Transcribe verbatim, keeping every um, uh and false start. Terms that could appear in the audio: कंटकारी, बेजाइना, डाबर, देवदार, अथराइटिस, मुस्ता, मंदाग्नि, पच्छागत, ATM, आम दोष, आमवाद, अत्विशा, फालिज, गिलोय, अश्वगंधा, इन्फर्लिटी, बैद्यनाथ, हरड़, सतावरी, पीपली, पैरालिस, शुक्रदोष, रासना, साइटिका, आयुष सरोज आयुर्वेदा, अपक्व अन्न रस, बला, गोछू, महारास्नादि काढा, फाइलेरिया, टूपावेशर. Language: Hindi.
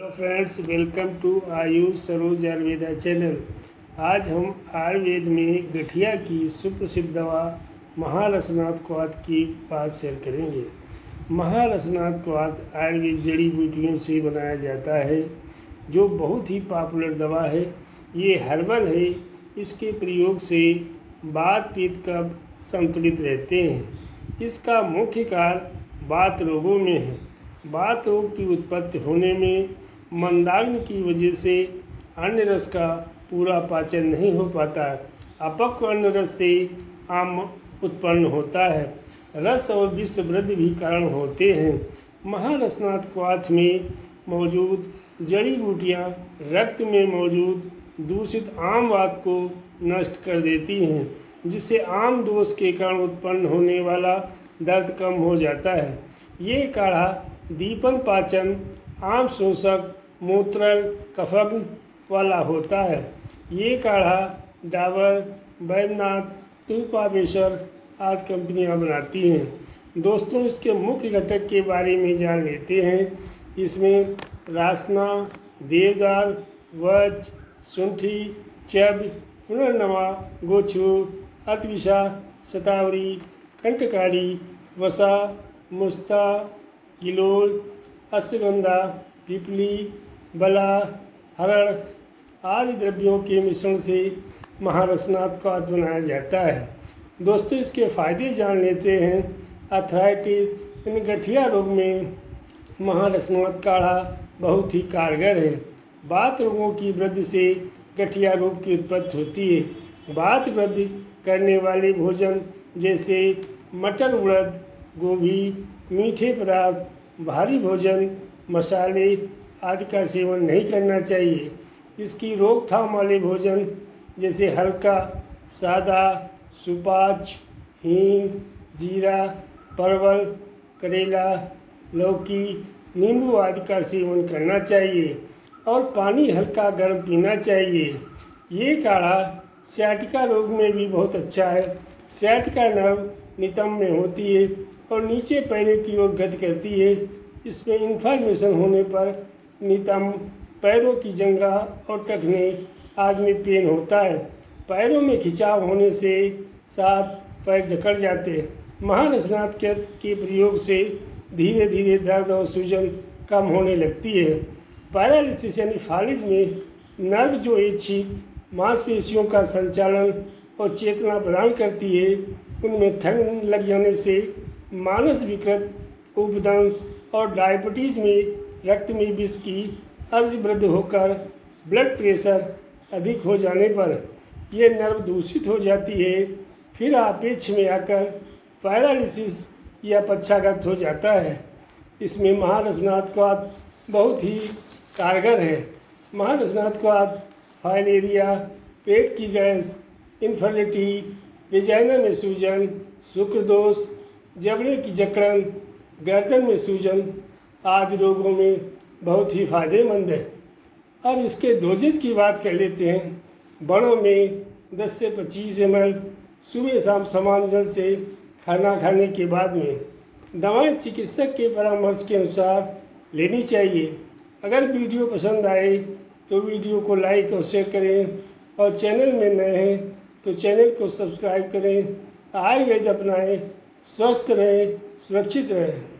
Hello friends, welcome to आयुष सरोज आयुर्वेदा channel. आज हम आयुर्वेद में गठिया की सुप्रसिद्ध दवा महारास्नादि काढा की बात शेयर करेंगे। महारास्नादि काढा आयुर्वेद जड़ी बूटियों से बनाया जाता है, जो बहुत ही पॉपुलर दवा है। ये हर्बल है। इसके प्रयोग से वात पित्त कफ संतुलित रहते हैं। इसका मुख्य कारण वात रोगों में है। वात रोग की उत्पत्ति होने में मंदाग्नि की वजह से अन्न रस का पूरा पाचन नहीं हो पाता। अपक्व अन्न रस से आम उत्पन्न होता है। रस और विष वृद्धि भी कारण होते हैं। महारास्नादि काढा में मौजूद जड़ी बूटियाँ रक्त में मौजूद दूषित आमवाद को नष्ट कर देती हैं, जिससे आम दोष के कारण उत्पन्न होने वाला दर्द कम हो जाता है। ये काढ़ा दीपन पाचन आम शोषक मूत्र कफग्न वाला होता है। ये काढ़ा डाबर, बैद्यनाथ, टूपावेशर आदि कंपनियां बनाती हैं। दोस्तों, इसके मुख्य घटक के बारे में जान लेते हैं। इसमें रासना, देवदार, वज, सुंठी, चब, हुनरमा, गोछू, अत्विशा, सतावरी, कंटकारी, वसा, मुस्ता, गिलोय, अश्वगंधा, पीपली, बला, हरड़ आदि द्रव्यों के मिश्रण से महारास्नादि काढा बनाया जाता है। दोस्तों, इसके फायदे जान लेते हैं। अथराइटिस इन गठिया रोग में महारास्नादि काढ़ा बहुत ही कारगर है। वात रोगों की वृद्धि से गठिया रोग की उत्पत्ति होती है। वात वृद्धि करने वाले भोजन जैसे मटर, उड़द, गोभी, मीठे पदार्थ, भारी भोजन, मसाले आदि का सेवन नहीं करना चाहिए। इसकी रोकथाम वाले भोजन जैसे हल्का, सादा, सुपाच्य, हींग, जीरा, परवल, करेला, लौकी, नींबू आदि का सेवन करना चाहिए और पानी हल्का गर्म पीना चाहिए। ये काढ़ा साइटिका रोग में भी बहुत अच्छा है। साइटिका नर्व नितंब में होती है और नीचे पैरों की ओर गति करती है। इसमें इन्फर्मेशन होने पर नितंब, पैरों की जंगा और टखने आदि में पेन होता है। पैरों में खिंचाव होने से साथ पैर जकड़ जाते हैं। महारास्नादि काढा के प्रयोग से धीरे धीरे दर्द और सूजन कम होने लगती है। पैरालिस यानी फालिज में नर्व जो ऐच्छिक मांसपेशियों का संचालन और चेतना प्रदान करती है, उनमें ठंड लग जाने से मानस विकृत, उपदंश और डायबिटीज़ में रक्त में विष की अतिवृद्धि होकर ब्लड प्रेशर अधिक हो जाने पर यह नर्व दूषित हो जाती है। फिर आपेक्ष में आकर पैरालिसिस या पच्छागत हो जाता है। इसमें महारास्नादि काढा बहुत ही कारगर है। महारास्नादि काढा फाइलेरिया, पेट की गैस, इन्फर्लिटी, बेजाइना में सूजन, शुक्रदोष, जबड़े की जकड़न, गर्दन में सूजन आदि रोगों में बहुत ही फायदेमंद है। अब इसके डोजेज की बात कर लेते हैं। बड़ों में दस से पच्चीस एम एल सुबह शाम समान जल से खाना खाने के बाद में। दवाएं चिकित्सक के परामर्श के अनुसार लेनी चाहिए। अगर वीडियो पसंद आए तो वीडियो को लाइक और शेयर करें, और चैनल में नए हैं तो चैनल को सब्सक्राइब करें। आयुर्वेद अपनाएं, स्वस्थ रहें, सुरक्षित रहें।